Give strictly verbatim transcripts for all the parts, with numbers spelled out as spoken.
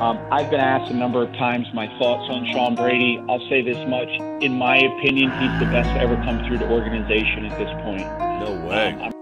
Um, I've been asked a number of times my thoughts on Sean Brady. I'll say this much. In my opinion, he's the best to ever come through the organization at this point. No way. Um,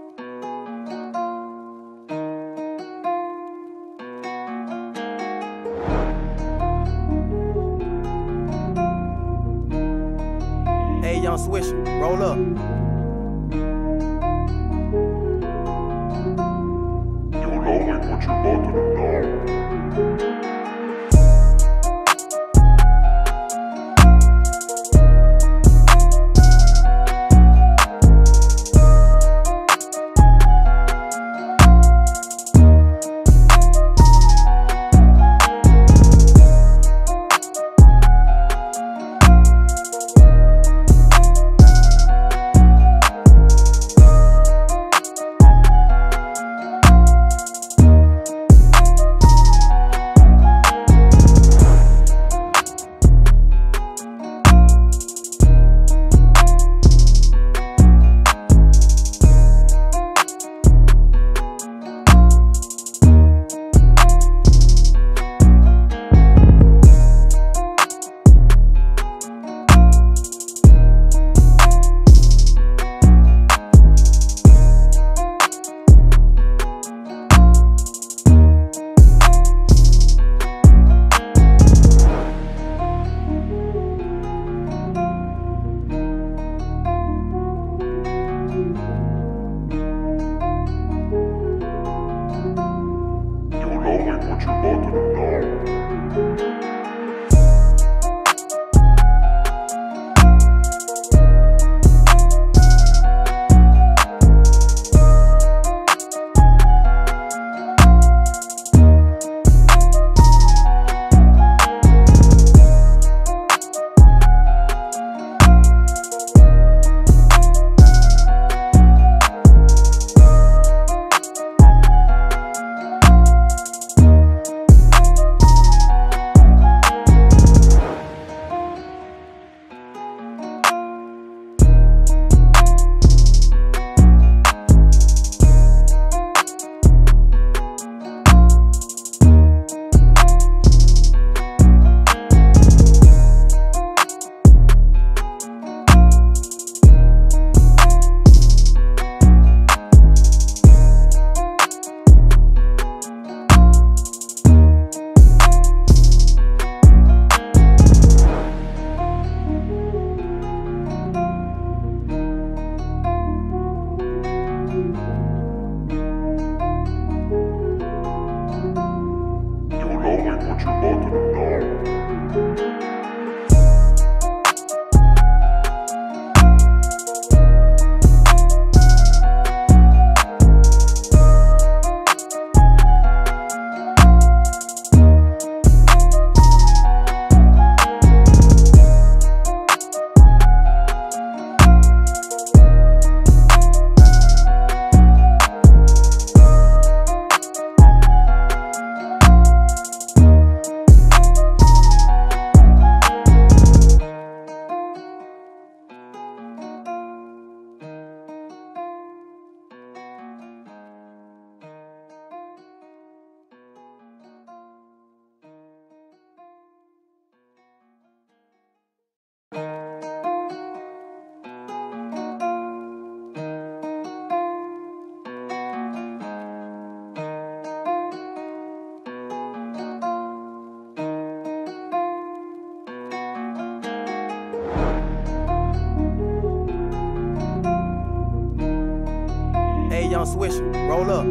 Hey, Yung Swisher, roll up.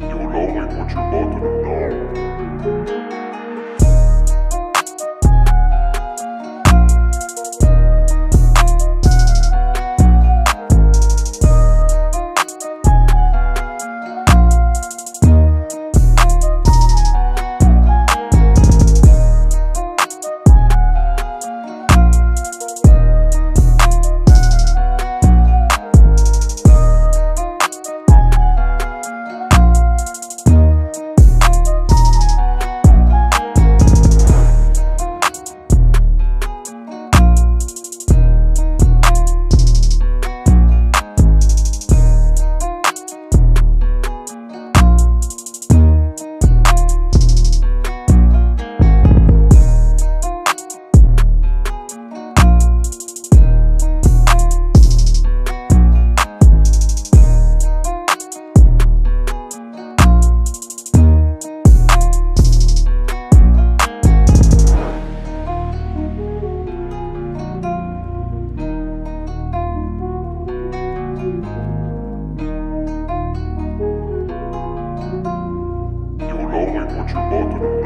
You know like what you're about to do now. Hey, Yung Swisher, roll up. You know like what you're about to do now. what you bought to the